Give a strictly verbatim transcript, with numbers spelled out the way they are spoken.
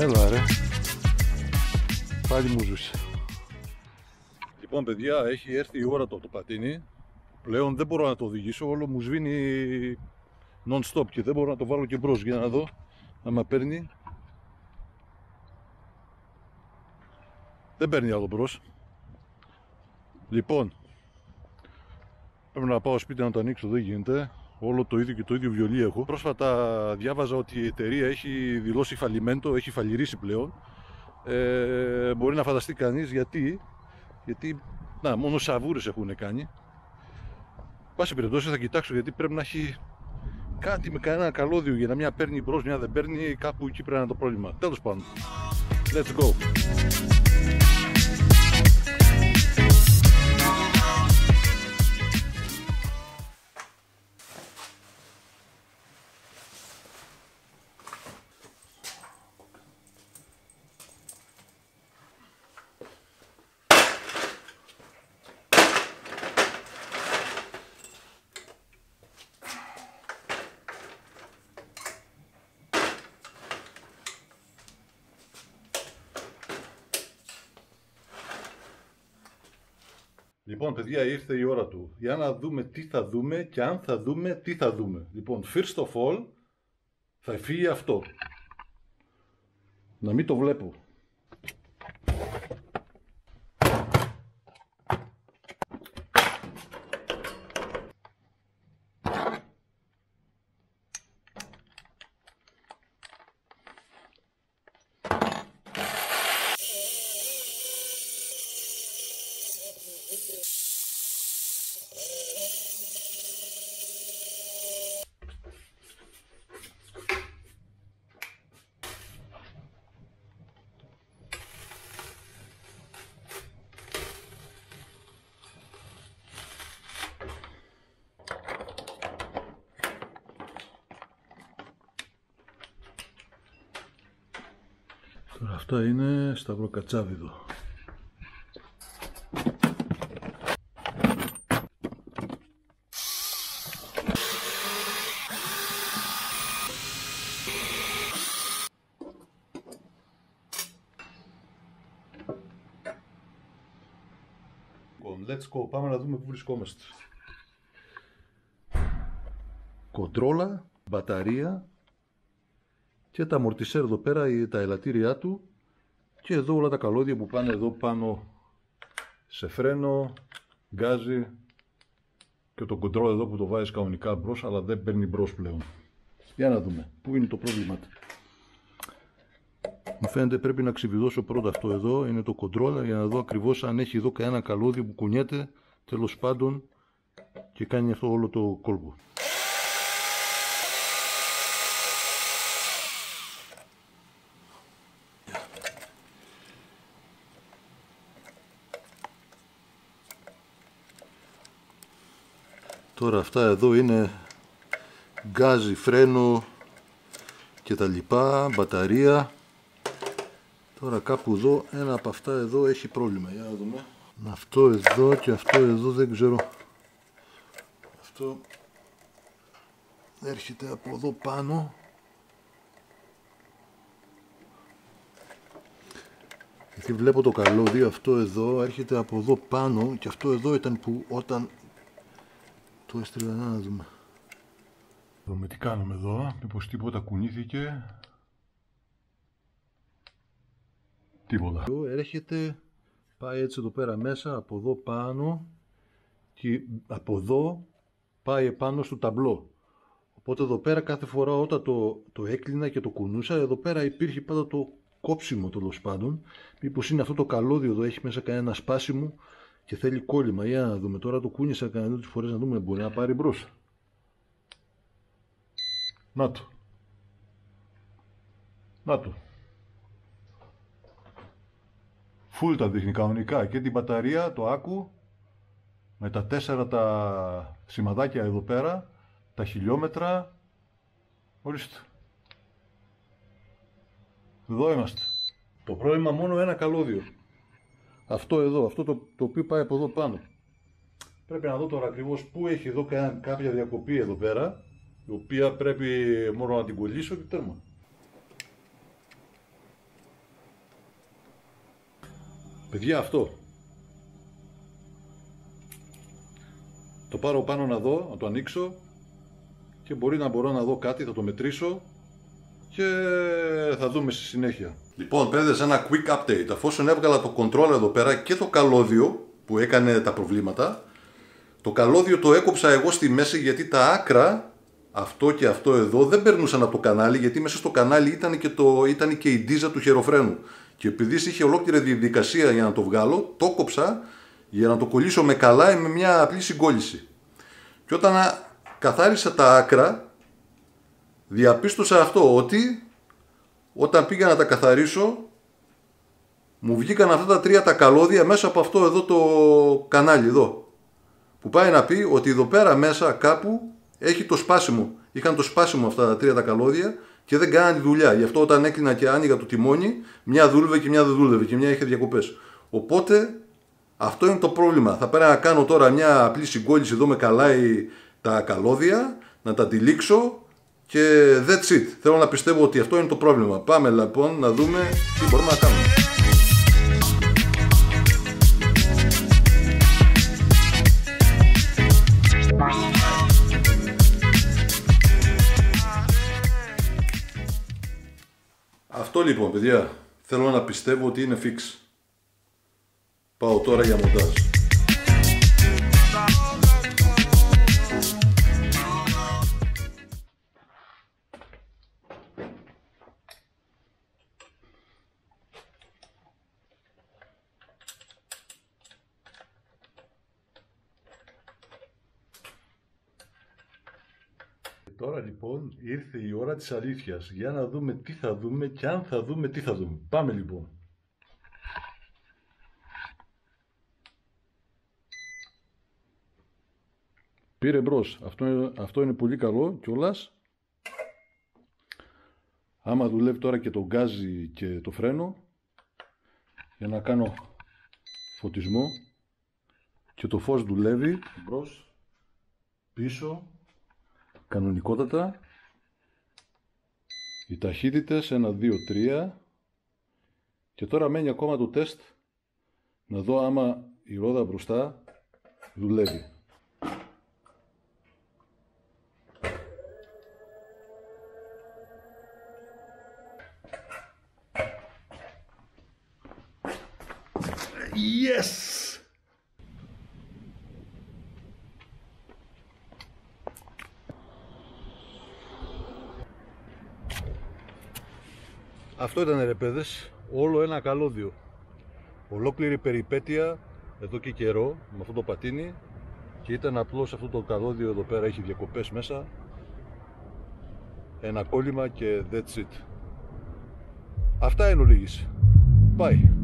Έλα ρε. Πάλι μου ζούσε. Λοιπόν παιδιά, έχει έρθει η ώρα το, το πατίνι. Πλέον δεν μπορώ να το οδηγήσω, όλο μου σβήνει non-stop και δεν μπορώ να το βάλω και μπρος. Για να δω, άμα παίρνει. Δεν παίρνει άλλο μπρος. Λοιπόν, πρέπει να πάω σπίτι να το ανοίξω, δεν γίνεται. Όλο το ίδιο και το ίδιο βιολί έχω. Πρόσφατα διάβαζα ότι η εταιρεία έχει δηλώσει φαλιμέντο, έχει φαλιρίσει πλέον. Ε, μπορεί να φανταστεί κανείς γιατί. Γιατί, να, μόνο σαβούρες έχουν κάνει. Πάση περιπτώσει, θα κοιτάξω γιατί πρέπει να έχει κάτι με κανένα καλώδιο για να μια παίρνει μπρος, μια δεν παίρνει. Κάπου εκεί πρέπει να είναι το πρόβλημα. Τέλος πάντων. Let's go. Λοιπόν, παιδιά, ήρθε η ώρα του. Για να δούμε τι θα δούμε και αν θα δούμε τι θα δούμε. Λοιπόν, first of all, θα φύγει αυτό. Να μην το βλέπω. Τώρα αυτά είναι σταυροκατσάβιδο. Let's go. Πάμε να δούμε πού βρισκόμαστε. Κοντρόλα, μπαταρία και τα αμορτισέρ εδώ πέρα, τα ελαττήριά του και εδώ όλα τα καλώδια που πάνε εδώ πάνω σε φρένο, γκάζι και το κοντρόλ εδώ που το βάζεις κανονικά μπρος, αλλά δεν παίρνει μπρος πλέον. Για να δούμε πού είναι το πρόβλημα του. Μου φαίνεται πρέπει να ξεβιδώσω πρώτα αυτό εδώ, είναι το κοντρόλ, για να δω ακριβώς αν έχει εδώ κανένα καλώδιο που κουνιέται τέλος πάντων και κάνει αυτό όλο το κόλπο. Τώρα αυτά εδώ είναι γκάζι, φρένο και τα λοιπά, μπαταρία. Τώρα κάπου εδώ, ένα από αυτά εδώ έχει πρόβλημα, για να δούμε. Αυτό εδώ και αυτό εδώ δεν ξέρω. Αυτό έρχεται από εδώ πάνω. Γιατί βλέπω το καλώδιο, αυτό εδώ έρχεται από εδώ πάνω και αυτό εδώ ήταν που όταν... Το έστειλα να δούμε. Δούμε τι κάνουμε εδώ, μήπως τίποτα κουνήθηκε. Τίποτα. Εδώ έρχεται, πάει έτσι εδώ πέρα μέσα, από εδώ πάνω και από εδώ πάει επάνω στο ταμπλό. Οπότε εδώ πέρα κάθε φορά όταν το, το έκλεινα και το κουνούσα, εδώ πέρα υπήρχε πάντα το κόψιμο τέλος πάντων. Μήπως είναι αυτό το καλώδιο εδώ, έχει μέσα κανένα σπάσιμο και θέλει κόλλημα. Για να δούμε τώρα, το κούνησα κανένα δύο φορές να δούμε, μπορεί να πάρει μπρος. Να το. Να το. Φουλ τα δείχνει κανονικά και την μπαταρία, το άκου, με τα τέσσερα τα σημαδάκια εδώ πέρα, τα χιλιόμετρα. Ορίστε. Εδώ είμαστε. Το πρόβλημα μόνο ένα καλώδιο. Αυτό εδώ, αυτό το, το οποίο πάει από εδώ πάνω. Πρέπει να δω τώρα ακριβώς πού έχει εδώ κάποια διακοπή εδώ πέρα, η οποία πρέπει μόνο να την κολλήσω και τέρμα. Παιδιά, αυτό. Το πάρω πάνω να δω, να το ανοίξω και μπορεί να μπορώ να δω κάτι, θα το μετρήσω και θα δούμε στη συνέχεια. Λοιπόν, παιδες, ένα quick update. Αφόσον έβγαλα το controller εδώ πέρα και το καλώδιο που έκανε τα προβλήματα, το καλώδιο το έκοψα εγώ στη μέση γιατί τα άκρα, αυτό και αυτό εδώ, δεν περνούσαν από το κανάλι, γιατί μέσα στο κανάλι ήταν και, το, ήταν και η ντίζα του χεροφρένου. Και επειδή είχε ολόκληρη διαδικασία για να το βγάλω, το κόψα για να το κολλήσω με καλά ή με μια απλή συγκόλληση. Και όταν καθάρισα τα άκρα, διαπίστωσα αυτό, ότι όταν πήγα να τα καθαρίσω, μου βγήκαν αυτά τα τρία τα καλώδια μέσα από αυτό εδώ το κανάλι εδώ. Που πάει να πει ότι εδώ πέρα μέσα κάπου έχει το σπάσιμο. Είχαν το σπάσιμο αυτά τα τρία τα καλώδια και δεν κάνανε τη δουλειά. Γι' αυτό όταν έκλεινα και άνοιγα το τιμόνι, μια δούλευε και μια δεν δούλευε και μια είχε διακοπές. Οπότε αυτό είναι το πρόβλημα. Θα πρέπει να κάνω τώρα μια απλή συγκόλληση εδώ με καλά τα καλώδια, να τα τυλίξω και that's it. Θέλω να πιστεύω ότι αυτό είναι το πρόβλημα. Πάμε λοιπόν να δούμε τι μπορούμε να κάνουμε. Αυτό λοιπόν, παιδιά, θέλω να πιστεύω ότι είναι fix. Πάω τώρα για μοντάζ. Τώρα λοιπόν ήρθε η ώρα της αλήθειας, για να δούμε τι θα δούμε και αν θα δούμε τι θα δούμε. Πάμε λοιπόν. Πήρε μπρος. Αυτό είναι, αυτό είναι πολύ καλό κιόλας. Άμα δουλεύει τώρα και το γκάζι και το φρένο, για να κάνω φωτισμό, και το φως δουλεύει μπρος, πίσω, κανονικότατα. Οι ταχύτητες ένα, δύο, τρία. Και τώρα μένει ακόμα το τεστ να δω άμα η ρόδα μπροστά δουλεύει. Yes! Αυτό ήταν, ρε παιδες, όλο ένα καλώδιο. Ολόκληρη περιπέτεια εδώ και καιρό με αυτό το πατίνι, και ήταν απλώς αυτό το καλώδιο εδώ πέρα, έχει διακοπές μέσα, ένα κόλλημα και that's it. Αυτά είναι ολίγηση. Bye.